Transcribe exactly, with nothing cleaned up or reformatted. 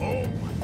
ho, ho.